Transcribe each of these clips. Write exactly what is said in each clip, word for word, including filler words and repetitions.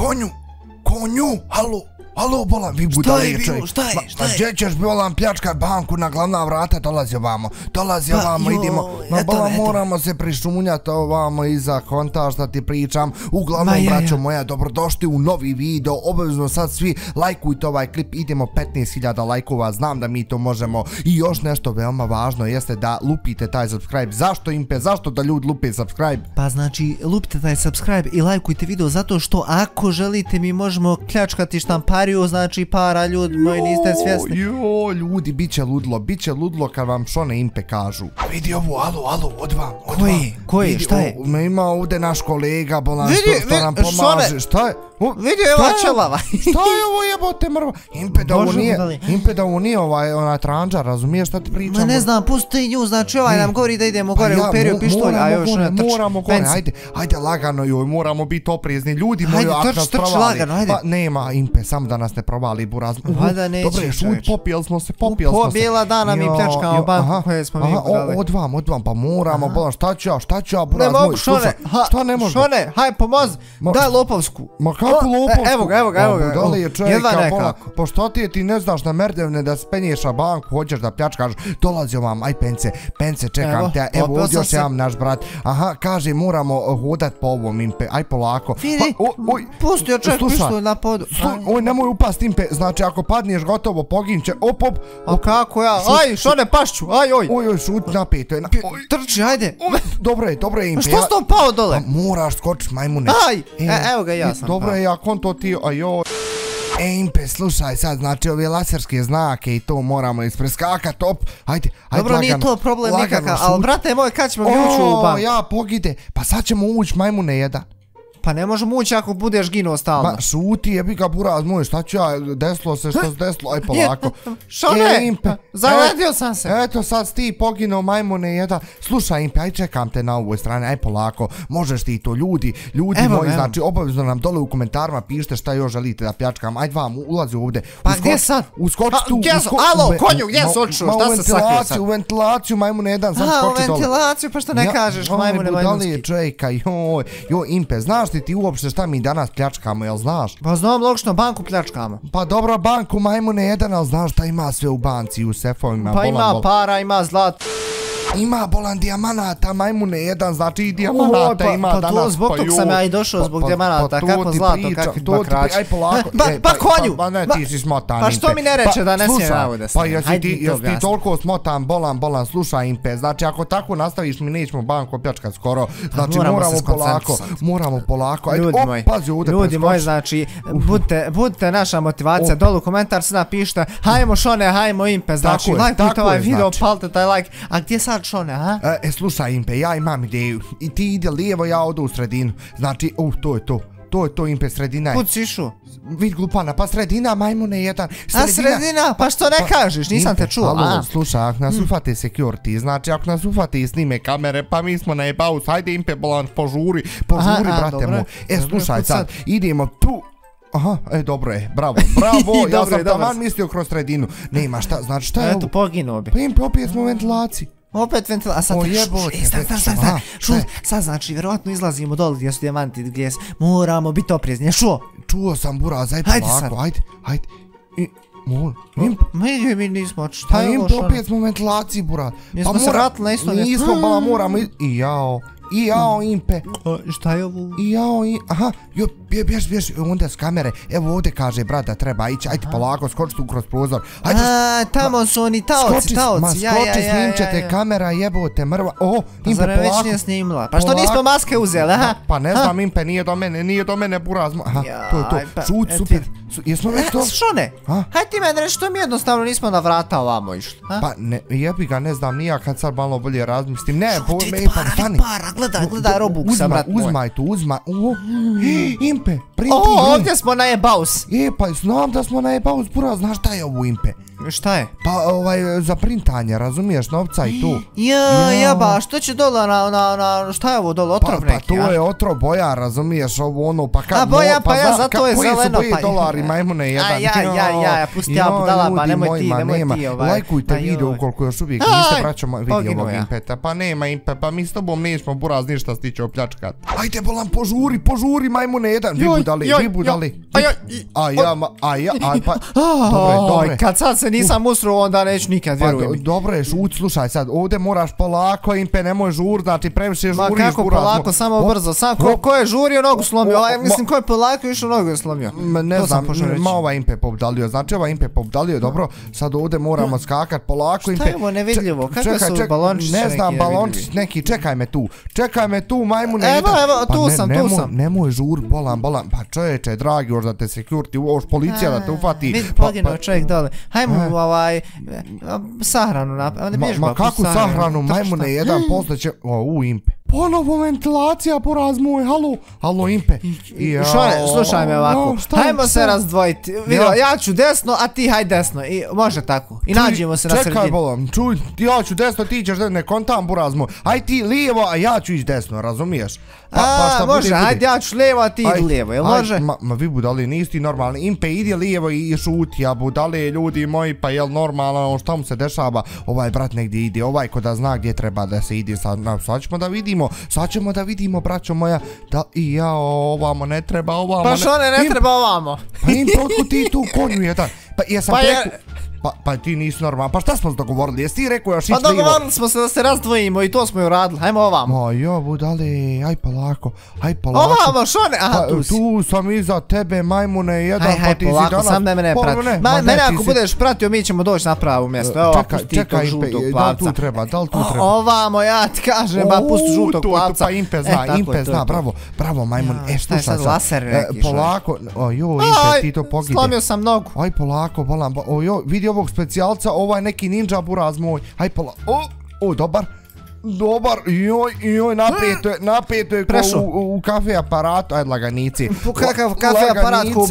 Konju, konju, halo, halo, bolam, vi budali čovjek. Šta je bilo, šta je, šta je? Gdje ćeš, bolam, pljačkaj banku na glavna vrata, dolazi ovamo, dolazi ovamo, idemo. Ma, bolam, moramo se prišunjati ovamo iza konta, šta ti pričam. Uglavnom, braćo moja, dobrodošli u novi video, obavezno sad svi lajkujte ovaj klip, idemo petnaest hiljada lajkova, znam da mi to možemo. I još nešto veoma važno jeste da lupite taj subscribe. Zašto, Impe, zašto da ljudi lupe subscribe? Pa, znači, lupite taj subscribe i lajkujte video, zato što ako želite mi možemo kljačkati štampariju. Znači para, ljudi moji, niste svjesni. Joj, ljudi, bit će ludlo, bit će ludlo kad vam Šone Impe kažu. Vidi ovu, alo, alo, od vam, od vam. Koji, koji, šta je? Ima ovdje naš kolega, bolan, što nam pomaže. Šta je? Vidi, evo čelava. Šta je ovo jebote mrva? Impe da ovo nije ona tranđa, razumiješ šta ti pričamo? Ma ne znam, pusti nju, znači ovaj nam govori da idemo gore u periju pištolj, a još ne trč. Moramo gore, ajde, ajde lagano joj, moramo biti oprezni, ljudi moji, ak nas pravali. Nema, Impe, samo da nas ne provali buraz. Dobro je, šuj, popijeli smo se, popijeli smo se. Popijela dana mi pljačkao banku koje smo mi ugrali. Od vam, od vam, pa moramo, bolan, šta ću ja, šta ću ja, buraz moj, slušaj, šta ne možda? Šone, haj, pomozi, daj lopovsku. Ma kako lopovsku? Evo ga, evo ga, evo ga. Da li je čovjeka, bolan, po što ti je, ti ne znaš na merdevne da spenješ na banku, hoćeš da pljačkaš, dolazi ovam, aj pence, pence, čekam te, evo, ovdje još jedan naš brat. Aha, kaže, moramo hodat po ovom, Impe, aj polako. Vidi, pustio čovjek pištolj na podu. Nemoj upast, Impe, znači ako padniješ gotovo poginče, op, op. A kako ja, aj, Šone, pašću, aj, oj. Oj, oj, šut, napeto je. Trči, ajde. Dobro je, dobro je, Impe. Što sam pao dole? Moraš skočiš, majmune. Aj, evo ga, ja sam pao. Dobro je, ako on to ti, aj, oj. E, Impe, slušaj sad, znači ove laserske znake i to moramo ispreskakat, op, ajde, ajde lagano. Dobro, nije to problem nikakav, ali brate moj, kad ćemo mi ući u banku? O, ja, pogide, pa sad ćemo ući, majmune, jedan. Pa ne možemo ući ako budeš ginuo stalno. Ma šuti, jebi ga buraz moj, šta ću ja, desilo se što se desilo, aj polako. Šone, Impe, zagledio sam se. Eto sad ti poginuo, majmune jedan. Slušaj, Impe, aj čekam te na ovoj strani, aj polako, možeš ti to, ljudi, ljudi moji, znači obavezno nam dole u komentarima pišite šta još želite da pljačkam, ajde vam, ulazi ovdje. Pa gdje sad? Uskoči tu. Alo, konju, gdje se odšao, šta se sakrio sad? U ventilaciju, majmune jedan, sad skoči dole. A, u ventilaciju, pa što ne kažeš, majmune majmunski. Ti uopšte šta mi danas pljačkamo, jel znaš? Pa znam, logično, banku pljačkamo. Pa dobro, banku, majmune jedan, ali znaš šta ima sve u banci, u sefovima. Pa ima para, ima zlato. Ima, bolan, dijamanata, majmune jedan, znači i dijamanata ima danas. Pa to zbog tog sam ja i došao, zbog dijamanata, kako zlato, kakvi dva kraće. Aj polako. Pa konju! Pa što mi ne reče da ne smijem navode se? Pa jesi ti toliko smotan, bolan, bolan, slušaj, Impe, znači ako tako nastaviš mi nećemo banko pljačkat skoro, znači moramo polako, moramo polako, ajde, op, pazi ovdje preskoči. Ljudi moji, znači, budite naša motivacija, dolu u komentar se napišite, hajmo Šone, hajmo Impe, znači, lajkujte ovaj video, palite taj lajk, a gdje sad? Šone, a? E, slušaj, Impe, ja imam ideju. I ti ide lijevo, ja odu u sredinu. Znači, uh, to je to. To je to, Impe, sredina je. Kud si išu? Vid glupana, pa sredina, majmune jedan. A sredina, pa što ne kažeš, nisam te čuo. Alo, slušaj, ako nas ufate security, znači ako nas ufate i snime kamere, pa mi smo na jebaus, hajde, Impe, bolan, požuri, požuri, brate mu. E, slušaj, sad, idemo tu. Aha, e, dobro je, bravo, bravo, ja sam taman mislio kroz sredinu. Ne ima šta, znači šta je ovo? Eto, poginuo bi. Pa, Impe, opet smo u ventilaciji. Opet ventilaciju, a sad, šuš, stan, stan, stan, stan, šuš, sad znači, vjerovatno izlazimo dole gdje su dijamanti, gdje moramo biti oprezni, je šuo? Čuo sam buraz, ajde polako, ajde, ajde, mi mi nismo, šta je ovo Šone? Opet smo u ventilaciji, buraz, pa moramo, nismo, bala, moramo, i jao. I jao, Impe. Šta je ovo? I jao, Impe. Aha, bješ, bješ, onda s kamere. Evo ovdje kaže, brata, treba ići. Ajde polako, skoči tu kroz prozor. A, tamo su oni taoci, taoci. Skoči, snimčete, kamera, jebote, mrva. O, Impe, polako. Već nije snimila. Pa što nismo maske uzeli, aha? Pa ne znam, Impe, nije do mene, nije do mene, buraz. Aha, to je to. Šut, super. Jesmo već to? Šone, hajde ti meni reći, što mi jednostavno nismo na vrata ovamo išli. Pa jebi ga, ne znam, nija kad sad malo bolje razmislim. Ne, gledaj, gledaj Robuxa, brat moj. Uzmaj to, uzmaj. Impe, printi. O, ovdje smo na e-baus. E, pa znam da smo na e-baus, buraz, znaš šta je ovo, Impe? Šta je? Pa ovaj, za printanje, razumiješ, novca i tu. Ja, jeba, što će dole na, na, na, šta je ovo dole, otrov neki? Pa tu je otrov boja, razumiješ, ovo ono, pa kad... A boja, pa ja, zato je zeleno, pa... Koji su boji dolari, majmune, jedan, ja, ja, ja, ja, pusti ja, budalaba, nemoj ti, nemoj ti, ovaj... Lajkujte video ukoliko još uvijek niste vraćamo video ovog Impeta, pa nema Impe, pa mi s tobom nećemo buraz ništa stići opljačkat. Ajde, bolam, požuri, požuri, majmune, jedan, vi budali, vi budali. A ja, a ja, a pa... Dobre, dobre. Kad sad se nisam usro, onda neću nikad, vjeruj mi. Dobro je, šut, slušaj sad, ovdje moraš polako, Impe, nemoj žur, znači previše žuriš, buraz. Ma kako polako, samo brzo, sam ko je žurio, nogu slomio, mislim ko je polako išao, nogu je slomio. Ne znam, ma ova Impe pobdalio, znači ova Impe pobdalio, dobro, sad ovdje moramo skakat polako, Impe. Šta je ovo nevidljivo, kakve su balončići neki? Ne znam, balončići neki, čekaj me tu, čekaj me tu, majmune. Evo, evo, tu sam, tu sam. Nemoj žur, bolam, bolam, pa čovječe, dragi, još da te security, još policija da te ufati. Vidi, poginuo čovjek dole. Hajmo mu ovaj, sahranu napraviti. Ma kako sahranu, majmune, jedan posle će, u Impe. Ponovo ventilacija, poraz moj, halo, halo Impe. Šone, slušaj me ovako, hajmo se razdvojiti, ja ću desno, a ti haj desno, može tako, i nađemo se na sredini. Čekaj bolam, čuj, ja ću desno, ti ćeš desno, ne kontam poraz moj, haj ti lijevo, a ja ću ići desno, razumiješ? A, može, hajde, ja ću lijevo, a ti idi lijevo, jel može? Ma vi budali, nisi ti normalni, Impe, idi lijevo i šuti, a budali ljudi moji, pa jel normalno, šta mu se dešava, ovaj brat negdje ide, ovaj ko da zna gdje treba da se ide, sad ćemo da vidimo. Sad ćemo da vidimo, braćo moja, da i ja ovamo ne treba ovamo. Pa Šone, ne treba ovamo. Pa im toliko ti tu konju jedan. Pa jesam preko... Pa ti nisi normalan, pa šta smo se dogovorili, jesi ti rekao još ići lijevo? Pa dogovorili smo se da se razdvojimo i to smo ju radili, hajmo ovamo. Ma jo budale, aj polako, aj polako. Ovamo Šone, aha tu si. Tu sam iza tebe majmune jedan, pa ti si danas. Aj, aj polako, sam da me ne prati. Mene ako budeš pratio mi ćemo doći na pravo mjesto. Čekaj, čekaj Impe, da li tu treba, da li tu treba? Ovamo ja ti kažem, ba pusti žutog plavca. Pa Impe zna, Impe zna, bravo, bravo majmun, e šta je sad laser neki Šone? Polako, jo Impe ti to pogide. Slomio sam nogu. Aj polako, bolam, jo vidi ovog specijalca, ovaj neki ninja buraz moj, haj pola, o, o, dobar, dobar, joj, joj, napeto je, napeto je ko u kafe aparatu, ajde laganici. Kakav kafe aparat, ko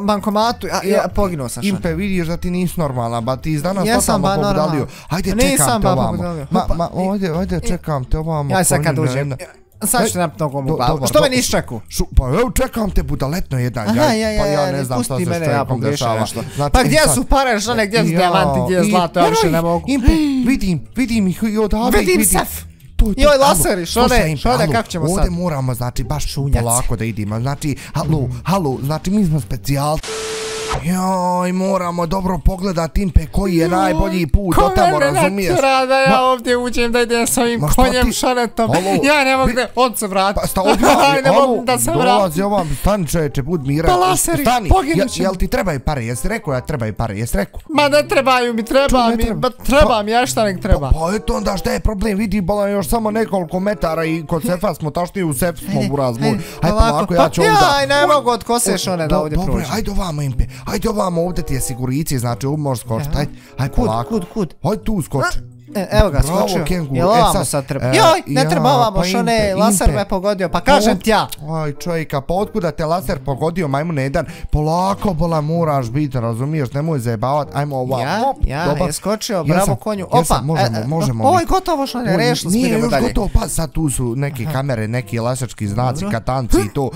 u bankomatu, ja poginuo sam Šone. Impe, vidiš da ti nisi normalna, ba ti iz danas totalno pobudalio, hajde čekam te ovamo, ma, ovdje, ovdje čekam te ovamo. Aj sad kad uđem. Sad ću te napiti nogom u glavu. Što me nisi čekao? Pa evo čekam te budaletno jedan. Aha, ja, ja, ja, ne pusti mene, ja pogrešam nešto. Pa gdje su pare Šone, gdje su dijamanti, gdje je zlato, ja više ne mogu. Impe, vidim, vidim ih i odavde ih vidim. Vidim sef! Joj, laseri, Šone, Šone, kako ćemo sad? Ovdje moramo, znači, baš polako da idimo. Znači, halo, halo, znači mi smo specijalci. Joj, moramo dobro pogledati Impe koji je najbolji put do tamo, razumiješ? Ko me rada, ja ovdje uđem da idem s ovim konjem Šonetom. Ja ne mogu da od se vrati. Sta odmah, ne mogu da se vrati. Dolazi ovam, stani čovječe, bud miran. Pa laseri, poginućem. Jel ti trebaju pare, jesi rekao ja trebaju pare, jesi rekao? Ma ne trebaju mi, treba mi, treba mi, ja šta nek treba. Pa eto onda šta je problem, vidi bola još samo nekoliko metara i kod sefa smo, tašnije u sefu smo u razboju. Hajde polako, ja ću ovdje. Aj, ne mogu od kose Šone da ovdje prođe. Hajde ovamo, ovdje ti je sigurici, znači umor skočiti, hajde, hajde polako. Kud, kud, kud? Hajde tu skoči. Evo ga, skočio. Jel ovamo sad treba? Joj, ne treba ovamo, Šone, laser me pogodio, pa kažem ti ja. Aj čovjeka, pa otkuda te laser pogodio, majmune jedan, polako bola moraš biti, razumiješ, nemoj zajebavati, ajmo ovamo. Ja, ja, je skočio, bravo konju, opa. Možemo, možemo. Ovo je gotovo Šone, rešili smo, idemo dalje. Nije još gotovo, pa sad tu su neke kamere, neki laserski znaci, katanci i to.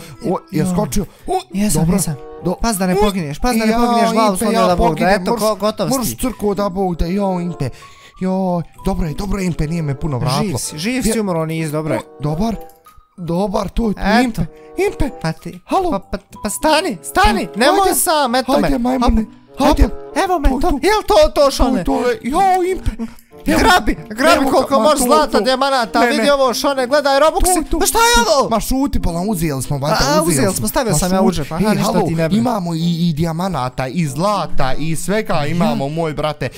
Je skočio, dobro. Pas da ne pogineš, pas da ne pogineš glavu slomio da Bog da, eto gotov si. Mrš crko da Bog da, joj Impe, joj, dobro je, dobro je Impe, nije me puno vratilo. Živ si, živ si umro, nis, dobro je. Dobar, dobar, to je tu Impe, Impe, halo. Pa stani, stani, nemoj sam, eto me. Hajde majmune, hajde. Evo me, jel to to Šone? Joj Impe. Grabi, grabi koliko može zlata, dijamanata, vidi ovo Šone, gledaj Robuxi, pa šta je ovo? Ma šuti, pa nam uzijeli smo, vajte, uzijeli smo, stavio sam ja u džep, aha, ništa ti ne bih. Imamo i dijamanata, i zlata, i svega imamo, moj brate.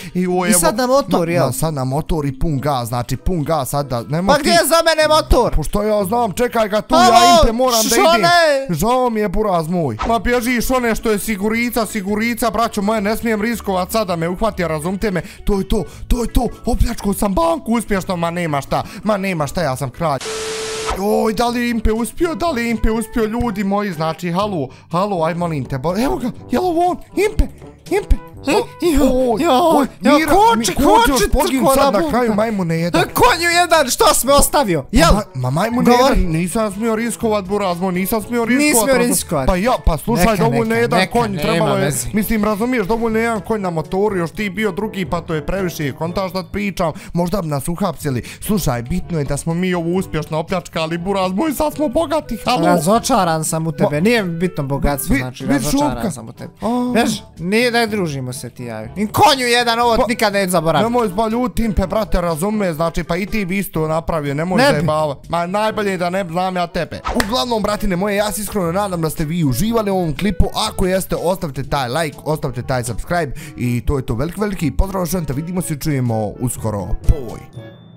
I sad na motor, jel? Sad na motor i pun gaz, znači pun gaz sad da... Pa gdje je za mene motor? Pošto ja znam, čekaj ga tu, ja Impe moram da idem. Žao mi je buraz moj. Ma bježi Šone što je sigurica, sigurica, braćo moje, ne smijem riskovat sad da me uhvati, razumite me, to je to, to je to. Opljačkao sam banku uspješno, ma nema šta, ma nema šta, ja sam kralj. Oj, da li je Impe uspio, da li je Impe uspio, ljudi moji, znači, halo, halo, aj molim te, evo ga, jel ovo on, Impe, Impe, Koči, koči, trko da buka. Na kraju majmun ne jedan. Konju jedan, što sam me ostavio? Ma majmun ne jedan, nisam smio riskovat, buraz moj, nisam smio riskovat. Nisam smio riskovat. Pa ja, pa slušaj, dovoljno jedan konj, trebalo je, mislim, razumiješ, dovoljno jedan konj na motoru, još ti bio drugi, pa to je previše, kontaš da pričam, možda bi nas uhapsili. Slušaj, bitno je da smo mi ovo uspješno opljačkali, buraz moj, sad smo bogati, halo. Razočaran sam u tebe, nije bitno bogatstvo, znači, razočaran sam u tebe. Veš, nije da je družimo se ti javi. Konju jedan, ovo nikad neću zaboraviti. Nemoj zbaljuti timpe, brate, razume, znači, pa i ti bi isto napravio, nemoj zajebava. Ma najbolje je da ne znam ja tebe. Uglavnom, bratine moje, ja se iskreno nadam da ste vi uživali u ovom klipu. Ako jeste, ostavite taj like, ostavite taj subscribe i to je to, veliki, veliki pozdrav, Šone, vidimo se i čujemo uskoro. Poj!